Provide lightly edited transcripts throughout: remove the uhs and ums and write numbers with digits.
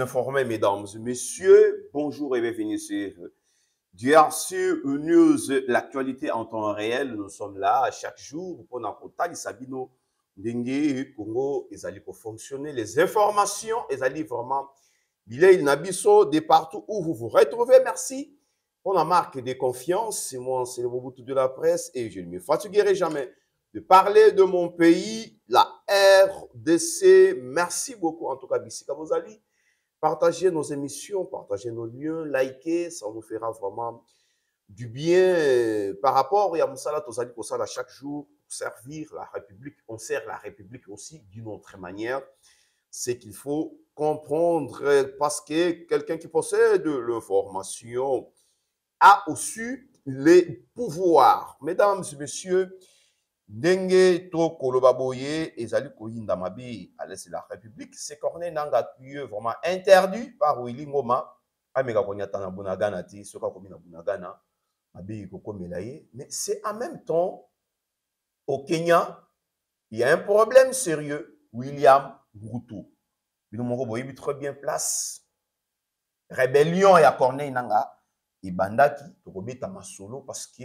vous informer, mesdames et messieurs. Bonjour et bienvenue sur DRC News, l'actualité en temps réel. Nous sommes là chaque jour pour nous contacter. Sabino, Dengue, Congo, ils allaient fonctionner. Les informations, ils allaient vraiment. Bilay Nabiso, de partout où vous vous retrouvez. Merci pour la marque de confiance. C'est moi, c'est le Mobutu de la presse et je ne me fatiguerai jamais de parler de mon pays, la RDC. Merci beaucoup, en tout cas, Bissika Bozali. Partagez nos émissions, partagez nos liens, likez, ça nous fera vraiment du bien par rapport à Moussala Tozali Kosala chaque jour pour servir la République. On sert la République aussi d'une autre manière. C'est qu'il faut comprendre parce que quelqu'un qui possède l'information a aussi les pouvoirs. Mesdames et messieurs, Dengue to Kolobaboye et Zali Koyinda Mabi à l'est de la République, c'est Corneille Nangaa vraiment interdit par Willy Ngoma. Amega Konyata na Bunagana, ti soka komi na Bunagana, Mabi Koko Melaye. Mais c'est en même temps, au Kenya, il y a un problème sérieux, William Ruto. Bino Moko Boye, très bien place. Rébellion et à Corneille Nangaa, et Bandaki, Tokobeta Masolo, parce que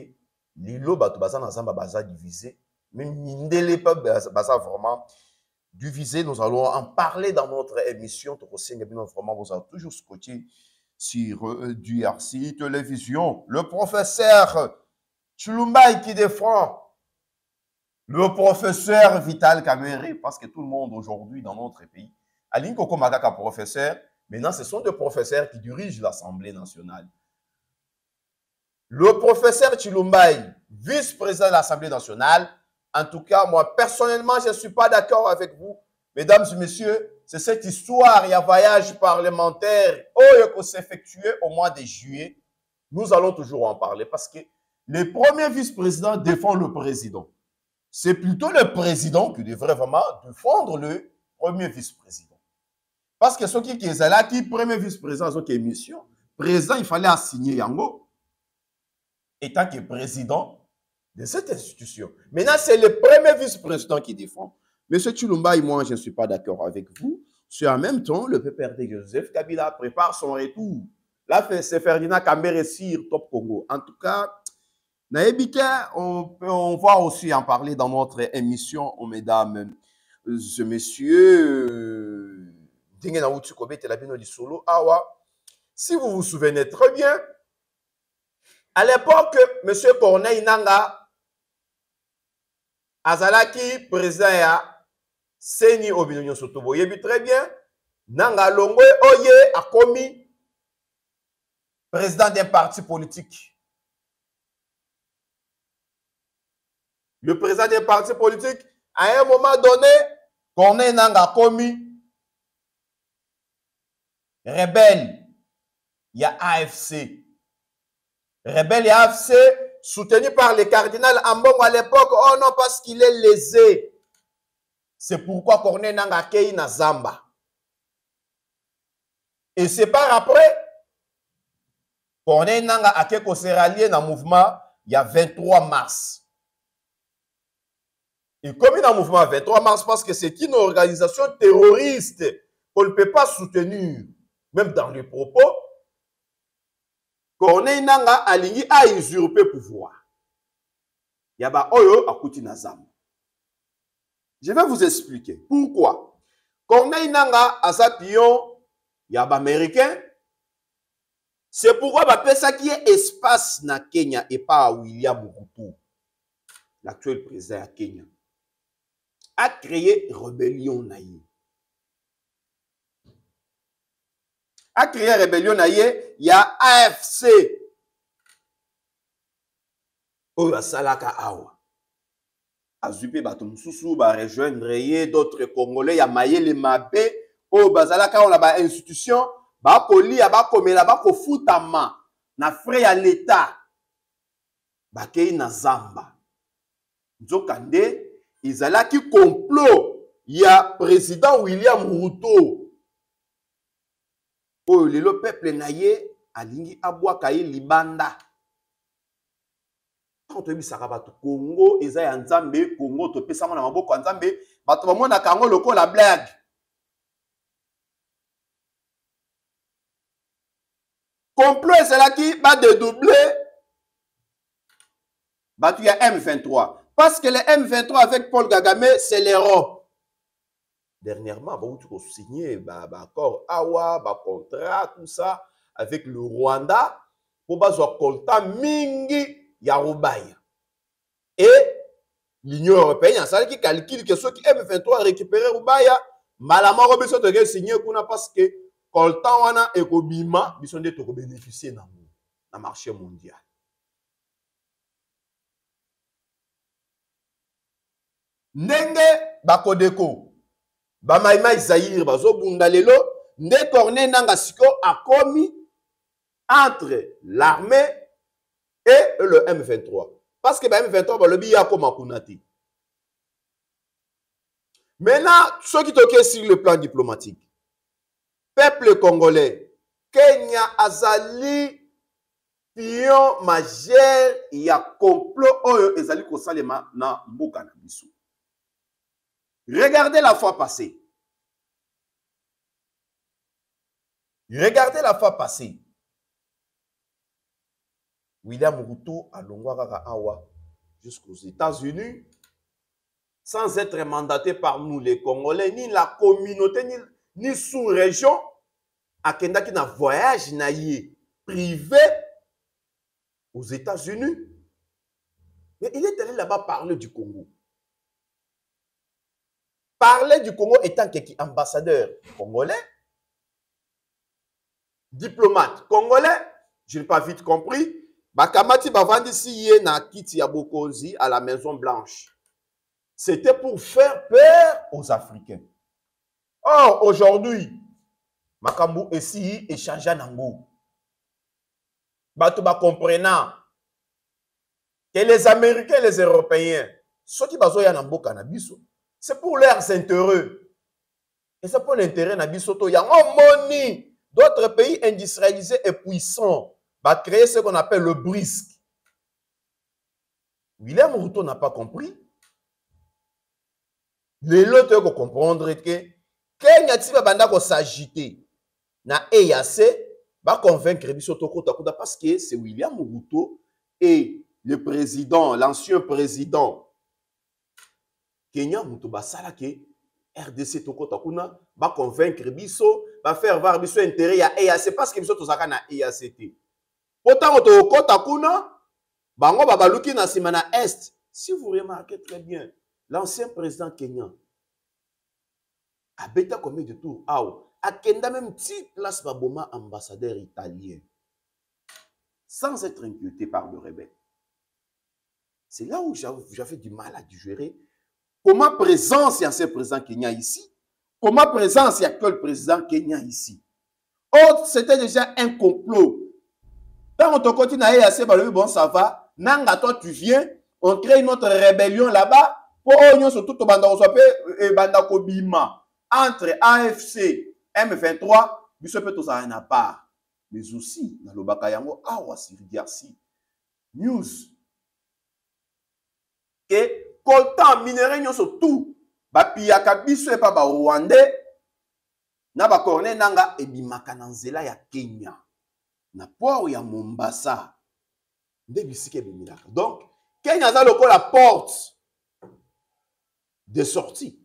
l'îlot Batubazan Azamba Baza divisé. Même Mindele peuple baza vraiment divisé. Nous allons en parler dans notre émission. Vraiment, vous allez toujours scotché sur DRC Télévision. Le professeur Tshilumbayi qui défend le professeur Vital Kamerhe, parce que tout le monde aujourd'hui dans notre pays, Aline Kokomaka professeur, maintenant ce sont des professeurs qui dirigent l'Assemblée nationale. Le professeur Tshilumbayi, vice-président de l'Assemblée nationale, en tout cas, moi, personnellement, je ne suis pas d'accord avec vous. Mesdames et messieurs, c'est cette histoire, il y a voyage parlementaire qui s'effectuait au mois de juillet. Nous allons toujours en parler parce que les premiers vice-présidents défendent le président. C'est plutôt le président qui devrait vraiment défendre le premier vice-président. Parce que ceux qui sont là, qui premier vice-président, ceux qui est mission, président, il fallait assigner Yango, étant que président de cette institution. Maintenant, c'est le premier vice-président qui défend. Monsieur Tshilumbayi, moi, je ne suis pas d'accord avec vous. C'est en même temps, le PPRD Joseph Kabila prépare son retour. Là, c'est Ferdinand Kamerhe Top Congo. En tout cas, Naïbika, on va aussi en parler dans notre émission, mesdames et messieurs. Si vous vous souvenez très bien, à l'époque, M. Corneille Nangaa Azalaki, président ya Seni Obinonyon Sotobo. Yebi très bien. Nanga Longwe Oye a commis président d'un parti politique. Le président d'un parti politique, à un moment donné, Corneille Nangaa a commis rebelle. Il y a AFC. Rebelle et AFC. Soutenu par le cardinal Ambongo à l'époque, oh non, parce qu'il est lésé. C'est pourquoi Corneille Nangaa Kei na Zamba. Et c'est par après, Corneille Nangaa Ake Koseralié dans le mouvement, il y a 23 mars. Et comme il y a un mouvement 23 mars, parce que c'est une organisation terroriste qu'on ne peut pas soutenir, même dans les propos, Corneille Nangaa aligné à usurper le pouvoir. Yaba Oyo Akuti Nazam. Je vais vous expliquer pourquoi. Corneille Nangaa a sa pion, yaba américain. C'est pourquoi ça qui est espace na Kenya et pas à William Ruto, l'actuel président à Kenya, a créé rébellion naïe. A créé rébellion naïe, il y a AFC. Oya salaka awa. Azupe batum sousou, ba rejoindre d'autres Congolais, ya maye le mabé, o bazalaka on la ba institution, ba poli, ya ba komela, ba kofutama, na frais à l'État, ba kei na zamba. Nzokande, izalaki complot, ya président William Ruto. Oh, le peuple naïe alingi abwakaye libanda. Quand tu bisakabatu Congo, ezaya nzambe Congo to pesa mona maboko nzambe, bato bamona kango loko la blague. Complot, c'est là qui va dédoubler battu à M23. Parce que les M23 avec Paul Kagame, c'est l'Europe. Dernièrement, bon, tu as signé accord Awa, contrat, tout ça, avec le Rwanda, pour que Coltan mingi Yarobaya. Et l'Union européenne, c'est là qui calcule que ceux qui M23 récupérer Rubaya, malamment, Robinson te signé parce que Coltan wana ekobima biso nde toko bénéficier na marché mondial. Ndenge bakodeko ba maimai Zaïre bazo bunda lelo nde Corneille Nangaa siko akomi entre l'armée et le M23 parce que ba M23 ba lobi ya koma kunati. Maintenant, ce qui toque sur le plan diplomatique, peuple congolais, Kenya azali pion majeur ya complot oyo ezali kosalema na mboka na biso. Regardez la fois passée. Regardez la fois passée. William Ruto alongwaka awa jusqu'aux États-Unis sans être mandaté par nous les Congolais ni la communauté ni sous-région, à Kenda qui n'a voyage naïe privé aux États-Unis. Mais il est allé là-bas parler du Congo. Parler du Congo étant ambassadeur congolais, diplomate congolais, je n'ai pas vite compris. Bakamati Bavandisi Yena Kiti Abokozi à la Maison Blanche. C'était pour faire peur aux Africains. Or, aujourd'hui, Makambo essaye d'échanger en Ango. Bato ba comprenant que les Américains et les Européens, ceux qui bazo ya na mboka na biso, c'est pour leurs intérêts. Et c'est pour l'intérêt na biso to ya moni d'autres pays industrialisés et puissants va créer ce qu'on appelle le BRICS. William Ruto n'a pas compris. Les autres vont comprendre que Kenya tiba banda ko s'agiter na EAC va convaincre biso tokota parce que c'est William Ruto et le président, l'ancien président Kenya Ruto basala ke RDC tokota kuna va convaincre biso va faire voir biso intérêt ya EAC parce que biso tozaka na EACT. Pourtant tokota kuna bango babaluki na simana est. Si vous remarquez très bien, l'ancien président kenyan a bêta combien de tours a Kenda même petit place Baboma ambassadeur italien. Sans être inquiété par le rebelle. C'est là où j'avais du mal à digérer. Comment présence y a ce président kenyan ici? Comment présence y a quel président kenyan ici? Autre, c'était déjà un complot. Quand on continue à y assez, bon, ça va. Nanga, toi, tu viens. On crée une autre rébellion là-bas. Pour on surtout au Banda Osapé et Banda Kobima. Entre AFC, M23, Monsieur Petos a rien à part. Mais aussi, dans le Bakayango, Awasi, DRC News. Et Coltan, Minéré, nous sommes tout. Bapiyaka, Bissou et Papa Rwandais, Naba Corneille Nangaa et Bimakananzela, ya Kenya. Na port ya Mombasa. Ndebisike Bimilaka. Donc, Kenya a le la porte de sortie.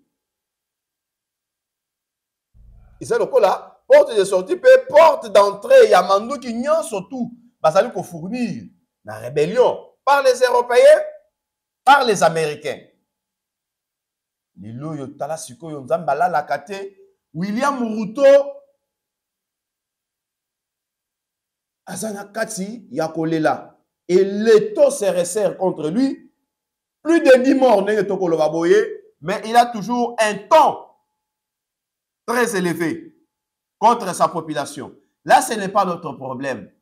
Et c'est le cas là, porte de sortie, porte d'entrée, il y a Mandou qui n'y a surtout, ça lui faut fournir la rébellion par les Européens, par les Américains. Lilo Yotala Siko Yonzambala Lakate, William Ruto, Azanakati Yakolela, et l'étau se resserre contre lui, plus de 10 morts n'est mais il a toujours un temps très élevé contre sa population. Là, ce n'est pas notre problème.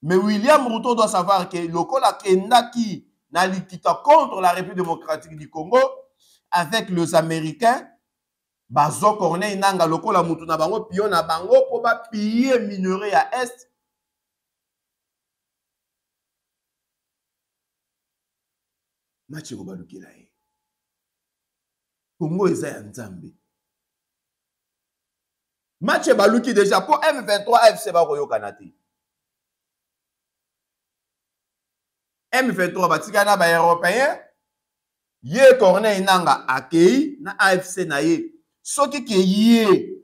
Mais William Ruto doit savoir que le Kola Kenda qui n'a pas contre la République démocratique du Congo avec les Américains, Bazo Corneille Nangaa le Kola Mutuna Bango, Pion à Bango, pour piller minerai à Est. Machiko Badoukelaye. Congo est un Zambie. Match est déjà pour M23 FC Baroyo Kanati. M23 batikana ba européen ye Corneille Nangaa akei na AFC na ye soki ke ye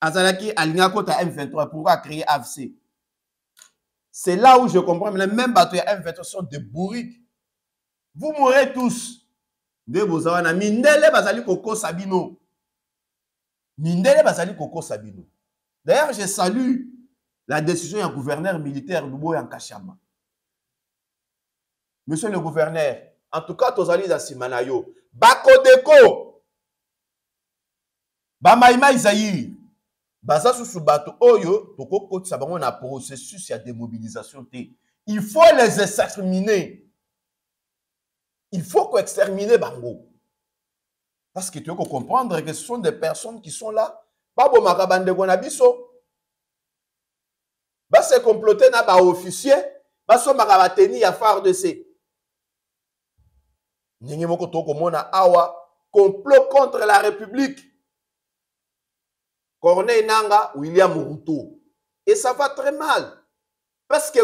azalaki alinga kota M23 pourquoi créer AFC. C'est là où je comprends mais les mêmes bateaux M23 sont des bourriques. Vous mourrez tous. De bozawana mindele bazali koko sabino. Mindele bazali koko sabino. D'ailleurs, je salue la décision du gouverneur militaire Lubo Yankashama. Monsieur le gouverneur, en tout cas, Tozali dans Simanayo, Bakodeko, Bamaïma Isaïr, Baza Susubato, Oyo, Tokoko, Sabamon, un processus, il y a démobilisation. Il faut les exterminer. Il faut qu'on extermine Bango. Parce que tu dois comprendre que ce sont des personnes qui sont là. Babo Marabande Gonabiso. Bas se comploter na ba officier. Bas so Marabateni à FARDC. N'y a pas de awa. Complot contre la République. Corneille Nangaa, William Ruto. Et ça va très mal. Parce que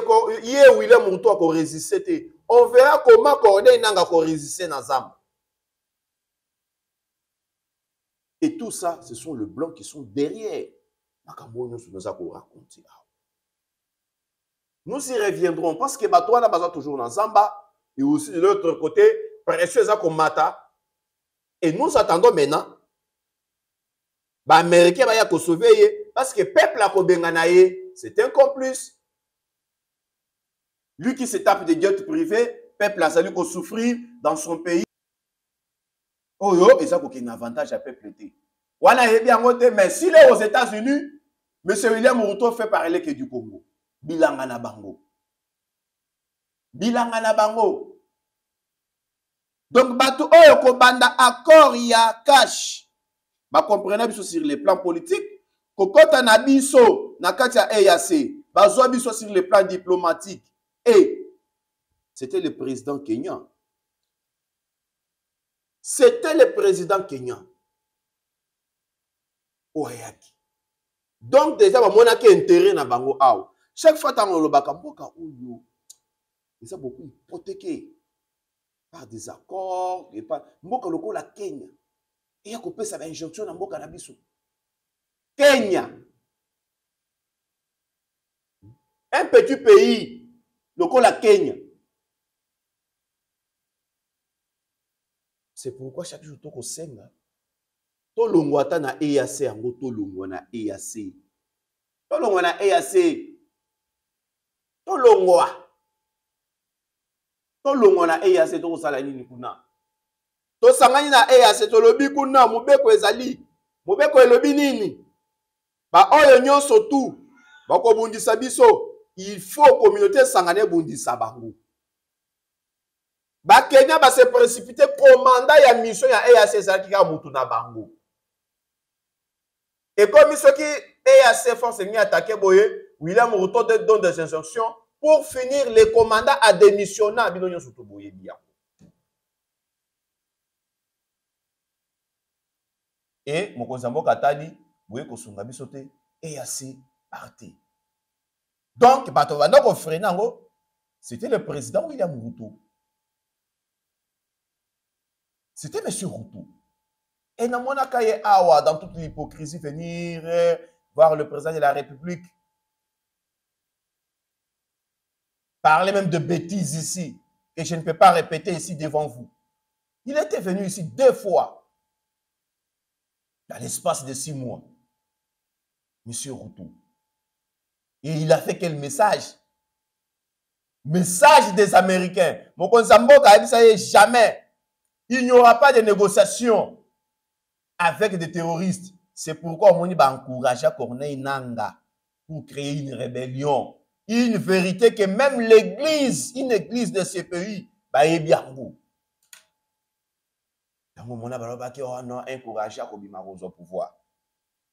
hier, William Ruto a résisté. On verra comment Corneille Nangaa a résisté dans Zam. Et tout ça, ce sont les blancs qui sont derrière. Nous y reviendrons parce que Batouana Baza toujours dans Zamba et aussi de l'autre côté, précieux comme Mata. Et nous attendons maintenant. Les Américains vont sauver parce que le peuple à Kobenganaye, c'est un complice. Lui qui se tape des diètes privées, le peuple a salu qu'on souffrit dans son pays. Oh yo, et ça a un avantage à peuple. Voilà, et bien, mais s'il est aux États-Unis, M. William Ruto fait parler que du Congo. Bilanga na bango. Bilanga na bango. Donc, bato oyo kobanda accord ya cash. Ba comprenez biso sur le plan politique, kokota na biso na kati ya EAC, bazwa biso sur le plan diplomatique. Et c'était le président kenyan. C'était le président kenyan. Oyaki. Donc déjà on a qu'un intérêt na bango aw. Chaque fois dans le Bakamboka, ils sont beaucoup hypothéqués par des accords et par Mboka loko la Kenya. Et il y a coupé sa injonction dans Mboka Nabiso. Kenya, un petit pays, loko la Kenya. C'est pourquoi chaque jour toko senga, to longwata na EAC ango to longwana EAC, to longwana EAC. Tolongoa. Tolongona EAC to salani ni kuna. To sangani na EAC to lobi kuna mobeko ezali. Mobeko elobi nini? Ba oyo nyonso tu. Ba ko bundisa biso. Il faut communauté sangane bundisa bango. Ba Kenya ba se précipiter commanda ya mission ya EAC ezali ka mutu na bango. Et comme ceux qui EAC force ni attaquer boye William Ruto donne des injonctions pour finir les commandants à démissionner. Et mon conseil Katadi, vous voyez que son ami sauté est assez parti. Donc, c'était le président William Ruto. C'était M. Ruto. Et dans toute l'hypocrisie, venir voir le président de la République. Parler même de bêtises ici, que je ne peux pas répéter ici devant vous. Il était venu ici 2 fois, dans l'espace de 6 mois, Monsieur Ruto. Et il a fait quel message? Message des Américains. Mon Konsamboka a dit ça y est, jamais. Il n'y aura pas de négociation avec des terroristes. C'est pourquoi on va encourager Corneille Nangaa pour créer une rébellion. Une vérité que même l'église, une église de ce pays, bah, est bien vous. Dans mon moment, on a encouragé à Kobi Maroz au pouvoir.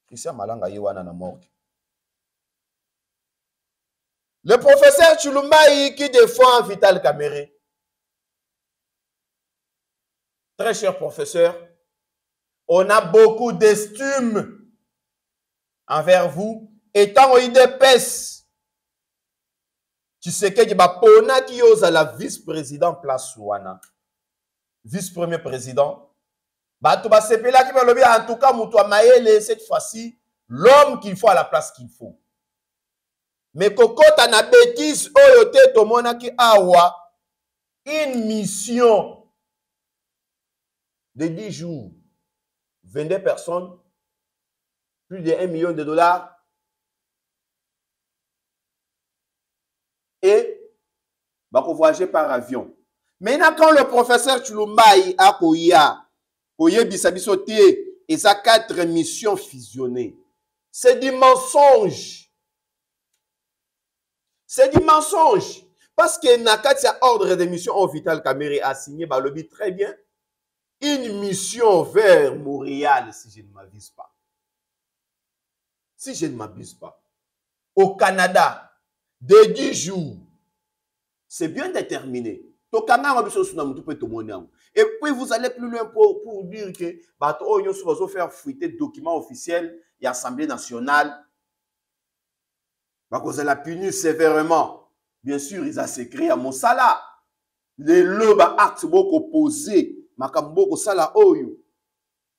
Christian Malanga Yewana na mort. Le professeur Tshilumbayi qui défend Vital Kamerhe. Très cher professeur, on a beaucoup d'estime envers vous, étant au IDPS. Tshisekedi baponaki oza la vice-président place wana. Vice-premier président. Bato basepela ki balobi en tout cas muto maele cette fois-ci l'homme qu'il faut à la place qu'il faut. Mais kokota na bêtise oyo te tomonaki awa une mission de 10 jours, 22 personnes, plus de 1 million de dollars et va voyager par avion. Maintenant, quand le professeur Tshilumbayi a Koya, Koye Bisabisote et sa 4 missions fusionnées, c'est du mensonge. C'est du mensonge. Parce que Nakatia ordre de mission au Vital Kamerhe a signé par le but très bien. Une mission vers Montréal, si je ne m'abuse pas. Si je ne m'abuse pas. Au Canada, de 10 jours. C'est bien déterminé. Et puis vous allez plus loin pour dire que vous allez faire fuiter documents officiels et l'Assemblée nationale. Vous allez punir sévèrement. Bien sûr, ils ont sécrit à Monsala. Les lobes actes beaucoup posés. Makamboko sala oyo.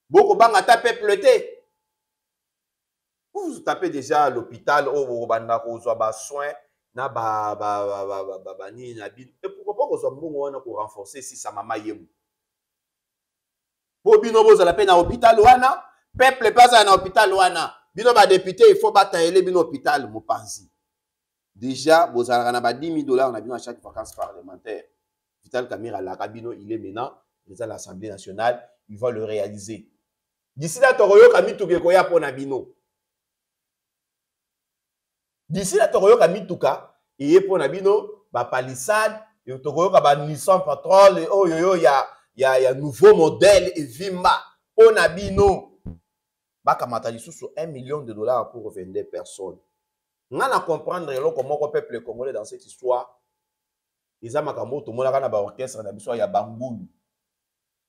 Boko banga tape pleuté. Vous tapez déjà à l'hôpital, oh, banda kozwa ba soin, na ba ni na bin. Et pourquoi pas kozwa mbongo wana ko renforcer si sa mama yemu. Bo bino boza la peine à l'hôpital wana, peuple pas à l'hôpital wana. Bino ba député, il faut batailler bino hôpital mopanzi. Déjà boza na ba 10 000 dollars on a bino à chaque vacances parlementaire. Vital Kamerhe la cabino, il est maintenant à l'Assemblée nationale, ils vont le réaliser. D'ici là, Toroyo Kami Tukekoya Ponabino. D'ici là, Toroyo Kami Tuka, et Ponabino, ba palissade, et Toroyo Kaba Nissan Patrol, et oh yo ya nouveau modèle, et Vima, Ponabino. Bakamatali sous 1 million de dollars pour vendre personnes. On a à comprendre comment le peuple congolais dans cette histoire. Ils ont makambo, tout le monde a orchestre, il y a Bangoulou.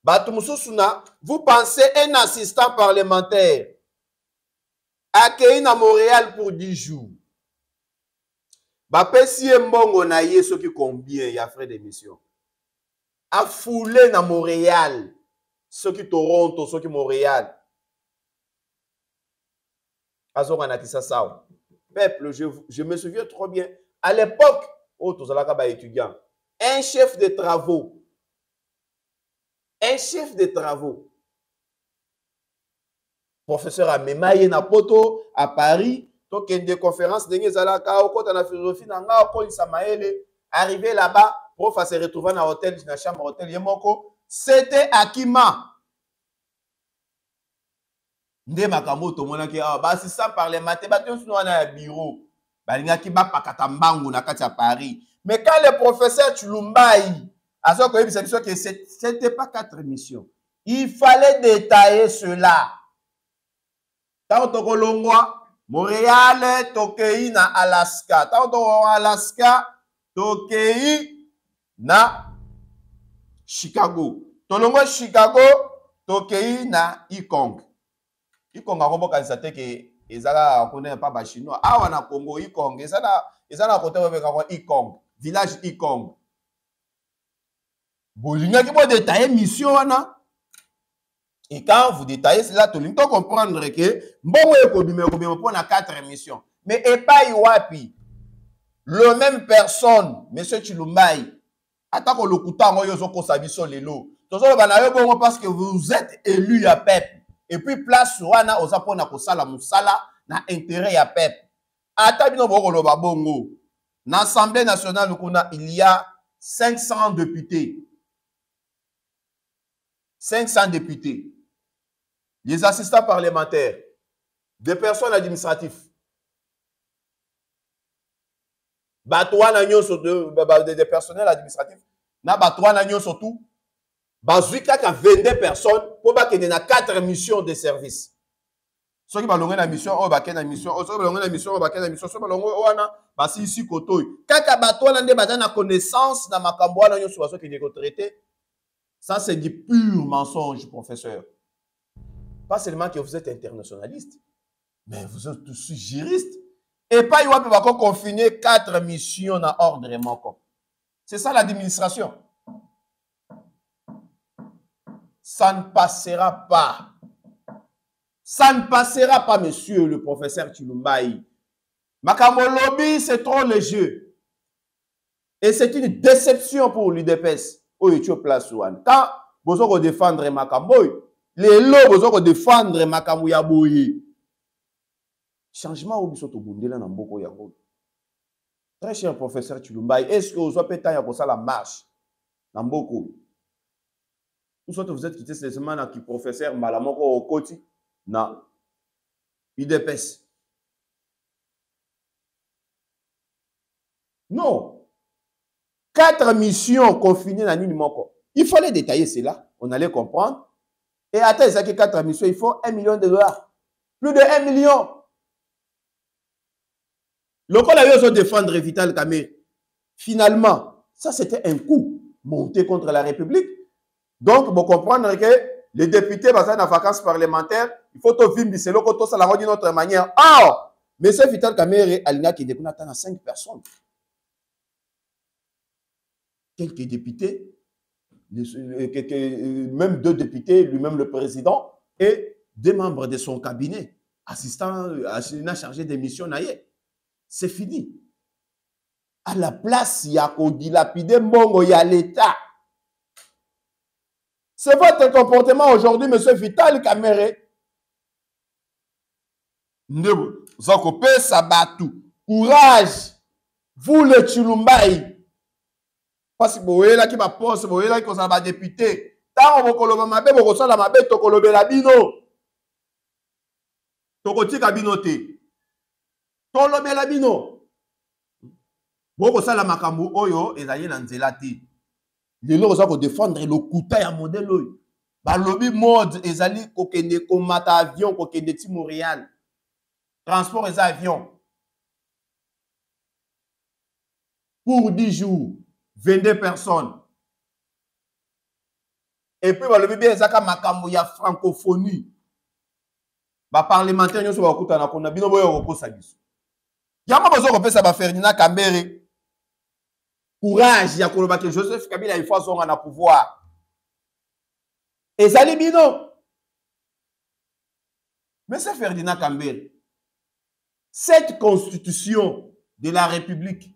Vous pensez un assistant parlementaire accueilli à Montréal pour 10 jours. Si vous avez ce qui combien il y a frais d'émission. A foulé à Montréal. Ceux qui Toronto, ceux qui Montréal. Peuple, je me souviens trop bien. À l'époque, un chef de travaux. Un chef de travaux, professeur à Memaye Napoto, à Paris, donc il y a des conférences, il y a la philosophie, arrivé là-bas, prof à se retrouver dans l'hôtel, dans la chambre hôtel, c'était Akima. Ndé Makamo, tout le monde qui a dit, si ça parlait, mathématiques, on a un bureau, il y a qui va pas à Paris. Mais quand le professeur Tshilumbayi, ce n'était pas 4 missions. Il fallait détailler cela. Tant que Montréal, Tokei na Alaska. Tant que Alaska, Tokei na Chicago. Tolongo Chicago, Tokei na Ikong. Ikong a rombo kanzate ke ezala konen pa ba chinois. Awa na Congo Ikong, ezala kote webe kakwa Ikong, village Ikong. Vous détaillez la mission. Et quand vous détaillez cela, tout le monde peut comprendre que vous avez 4 missions. Mais Epaï Wapi, la même personne, M. Tshilumbayi, attaque le Koutan, parce que vous êtes élu à peuple. Et puis, place Wana, vous avez un Kosala Moussala, na intérêt à peuple. Dans l'Assemblée nationale, il y a 500 députés. 500 députés, des assistants parlementaires, des personnes administratives, des personnels administratifs, surtout, Bazuika a 22 personnes pour qu'il y ait 4 missions de service. Ceux qui ont la mission, ils ont la mission, ceux qui ont la mission, ils ont la mission, ceux qui ont la mission, ceux qui ont la mission. Ça, c'est du pur mensonge, professeur. Pas seulement que vous êtes internationaliste, mais vous êtes aussi juriste. Et pas, il va pouvoir confiner 4 missions dans l'ordre. C'est ça l'administration. Ça ne passera pas. Ça ne passera pas, monsieur le professeur Tshilumbayi. Makamolobi, c'est trop léger. Et c'est une déception pour l'UDPS. Quand vous allez défendre Makamboy, les lots, vous allez défendre Makamouyaboy. Changement au biso tobundela na mboko ya ko. Très cher professeur Tshilumbayi, est-ce que vous avez pété pour ça la marche na mboko? Ou soit vous êtes quitté ces semaines qui professeur Malamoko au côté na UDPS. Non. 4 missions confinées dans une moko. Il fallait détailler cela, on allait comprendre. Et attends, ça que 4 missions, il faut 1 million de dollars. Plus de 1 million. Le col a eu à défendre Vital Kamerhe. Finalement, ça c'était un coup monté contre la République. Donc, pour comprendre que les députés, dans les vacances parlementaires, il faut tout vivre, c'est l'autre côté, ça l'a d'une autre manière. Ah, mais c'est Vital Kamerhe, Alina qui découvre à 5 personnes. Quelques députés, même 2 députés, lui-même le président, et 2 membres de son cabinet, assistant, chargé des missions, naïe. C'est fini. À la place, il y a qu'on dilapide, il y a l'État. C'est votre comportement aujourd'hui, monsieur Vital Kamerhe. Vous occupez ça batou. Courage. Vous le Tshilumbayi. Parce que vous voyez là qui m'a posé, vous voyez là qui vous a député. Tant que vous avez ma bête, vous avez ma bête, vous avez la bino. Vous avez la binoté. Tolomela bino. Boko sala makambu oyo ezali na nzela te. Lelo oza ko défendre lokuta ya modèle oyo. Ba lobby mode ezali kokende komata avion kokende ti Montréal. Transport eza avion. Pour 10 jours, 22 personnes. Et puis ba lobby bien ezaka makambu ya francophonie. Ba parlementaire nyoso ba kuta na kona bino boyo okosa biso. Yama bozo kopesa ba Ferdinand Kamerhe. Courage ya koloba que Joseph Kabila il faut son na pouvoir. Ezali bino. Mais c'est Ferdinand Kamerhe. Cette constitution de la République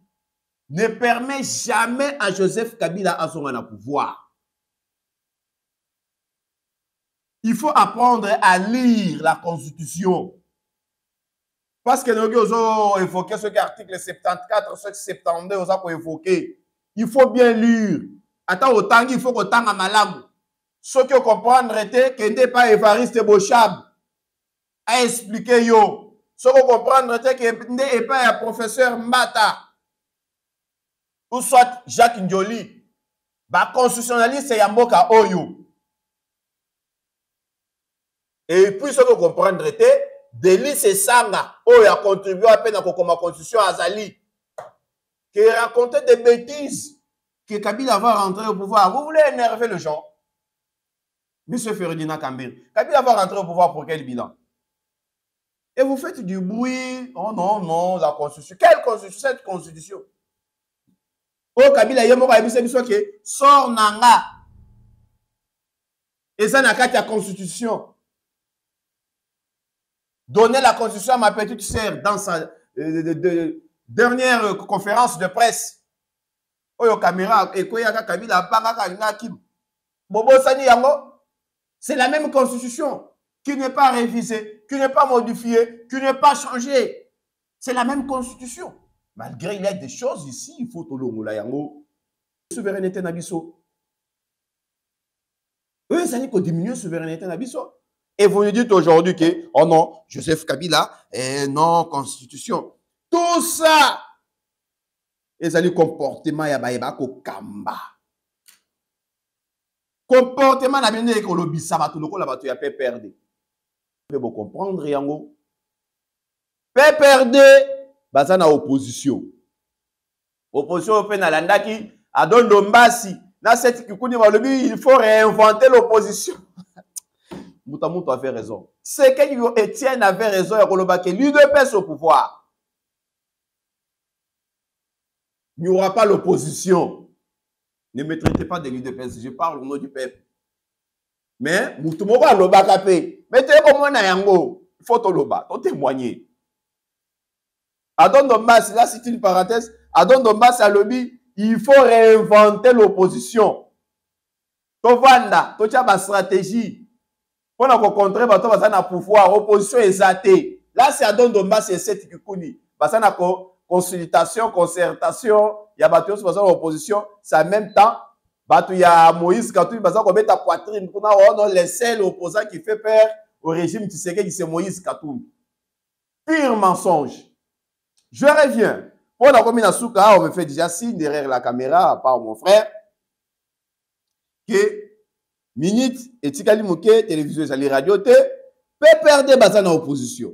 ne permet jamais à Joseph Kabila à son na pouvoir. Il faut apprendre à lire la constitution. Parce que nous avons évoqué ce qu'article 74, ce 72, nous avons évoqué. Il faut bien lire. Attends, autant il faut qu'on tente à malam. Ce que comprendre était qu'il n'est pas Évariste Bochab à expliquer yo. Ce que comprendre était qu'il n'est pas professeur Mata ou soit Jacques Ndioli. Bah constitutionnaliste c'est Yamboka Oyo. Et puis ce que comprendre était Délice et Sanga, oh, il a contribué à peine à la constitution Azali, qui racontait des bêtises que Kabila va rentrer au pouvoir. Vous voulez énerver les gens? Monsieur Ferdinand Kamerhe, Kabila va rentrer au pouvoir pour quel bilan? Et vous faites du bruit. Oh non, non, la constitution. Quelle constitution? Cette constitution. Oh, Kabila, il y a mon que sort Nanga. Et ça n'a qu'à la constitution. Donner la constitution à ma petite sœur dans sa dernière conférence de presse. Oyo caméra ekoyaka Kabila pangaka ngaki. Bobo sani yango. C'est la même constitution qui n'est pas révisée, qui n'est pas modifiée, qui n'est pas changée. C'est la même constitution. Malgré il y a des choses ici, il faut tolongola yango. Souveraineté na biso. Oui, ça dit qu'on diminue souveraineté na biso. Et vous nous dites aujourd'hui que, oh non, Joseph Kabila, eh non, constitution. Tout ça, et ça, le comportement, il y a Kamba. Comportement, il y a un lobby, ça va tout le monde, il y a PPRD. Vous comprendre, Yango. PPRD, c'est une opposition. Opposition, il y a un qui a donné le mbassi. Il faut réinventer l'opposition. Moutamoutou avait raison. C'est que Etienne avait raison, il y a l'UDPS au pouvoir. Il n'y aura pas l'opposition. Ne me traitez pas de l'UDPS. Je parle au nom du peuple. Mais, Moutoumora loba kapé. Mettez comme on a yango. Photo loba. On témoigne. Adon Dombas, là c'est une parenthèse. Adon Dombas à lobby. Il faut réinventer l'opposition. Tovanda, tu as ma stratégie. Pour nous rencontrer, tu as un pouvoir. L'opposition est athée. Là, c'est Adon Dombas et Seth Kikouni. Tu as consultation, concertation. Il y a battu sur l'opposition. C'est en même temps. Il y a Moïse Katumbi, on met ta poitrine. On a les seuls opposants qui fait peur au régime Tshisekedi, c'est Moïse Katumbi. Pire mensonge. Je reviens. On a commis la souka, on me fait déjà signe derrière la caméra, à part mon frère, que minute et tikali moké, télévision et radio, peut perdre dans opposition.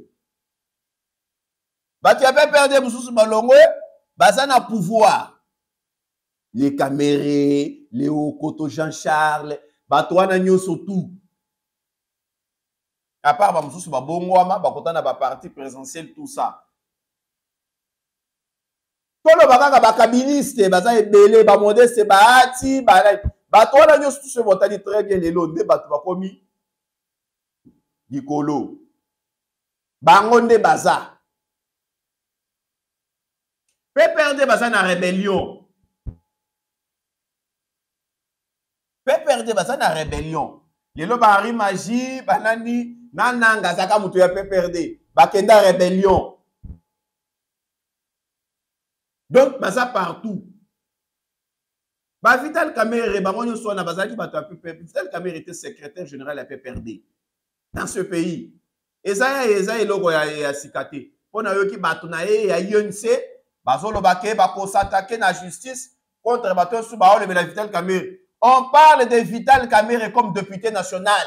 Bah, tu as perdre Moussous Balongwe, dans le pouvoir. Les Kamerhe, Léo Koto, Jean-Charles, Batouana Nyo surtout. À part Moussous Balongwama, Bakotan a pas parti présentiel, tout ça. Quand le bagage à Kabiniste, baza ebele, ba modeste, ba ati, ba toi là nous tous se très bien les lots de ba komi, Nicolo, bangonde baza, PPRD baza na rébellion, PPRD baza na rébellion, les lots ba magie, banani, nananga zaka mutu ya PPRD, ba kenda rébellion. Donc, baza partout. Bah, Vital Kamerhe, Vital Kamerhe était secrétaire général à PPRD dans ce pays. Et ça, il y a cicaté. On a eu qui batonaye, il y a UNC, Bazolo Baké, Bako s'attaquer dans la justice contre le bateau sous Baole et la Vital Kamerhe. On parle de Vital Kamerhe comme député national,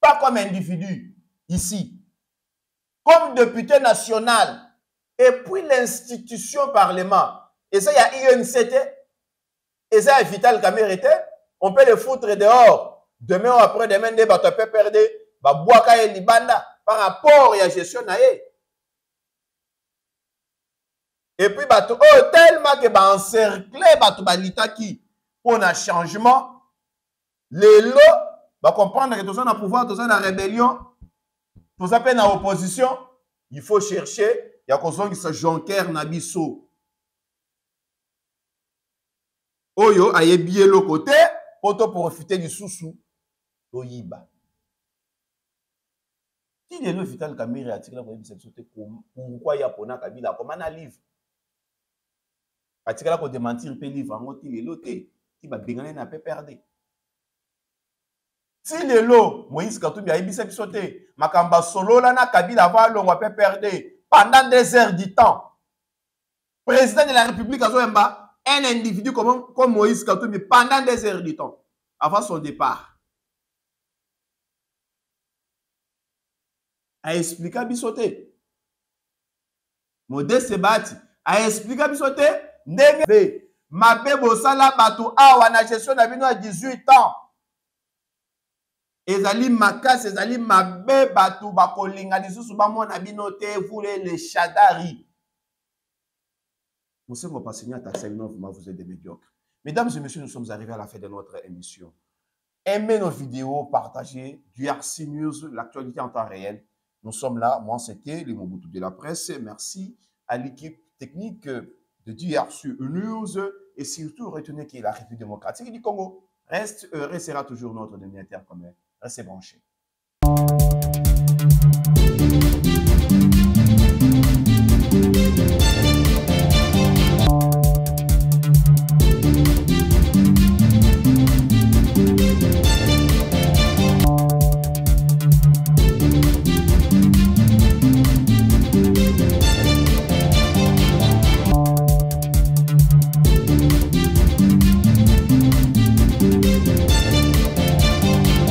pas comme individu ici, comme député national. Et puis l'institution parlement. Et ça, il y a INCT. Et ça, il y a Vital Kamerhe. On peut le foutre dehors. Demain ou après-demain, on peut perdre. Par rapport à la gestion. Et puis, tellement que va encercler pour un changement. Les lots va comprendre que tout ça, on a pouvoir, tout ça, on a rébellion, tout ça, on a opposition. Il faut chercher. Il y a quelqu'un qui se jonquère Nabiso. Oyo, aye bien le côté, pour profiter du sous-sous. Oyiba. Qui est le Vital Kamerhe a tiré la première déception? Pourquoi il y a Pona Kabila? Comment on a livre? A tiré la première démentir, il livre en haut, il est l'autre. Il va béganer, n'a pas perdu. Si le lot, Moïse Katumbi a été sauté, Makamba Solo, là, Kabila va l'on va pas perdre. Pendant 2 heures du temps, le président de la République a un individu comme Moïse Katumbi pendant 2 heures du temps, avant son départ. A expliqué à Bissoté. Modeste Bati a expliqué à Bissoté. Mabé Bosala Batou Awa na gestion d'Abino à 18 ans. Ezali makas, ezali mabe batu bakolinga lisusu bamona binote vule le shadari. Vous savez, on va passer à taxer, vous êtes des médiocres. Mesdames et messieurs, nous sommes arrivés à la fin de notre émission. Aimez nos vidéos, partagez DRC News, l'actualité en temps réel. Nous sommes là. Moi, c'était le Mobutu de la presse. Merci à l'équipe technique de DRC News et surtout, retenez que la République démocratique du Congo reste heureux et sera toujours notre demi-terre commun. Restez branchés.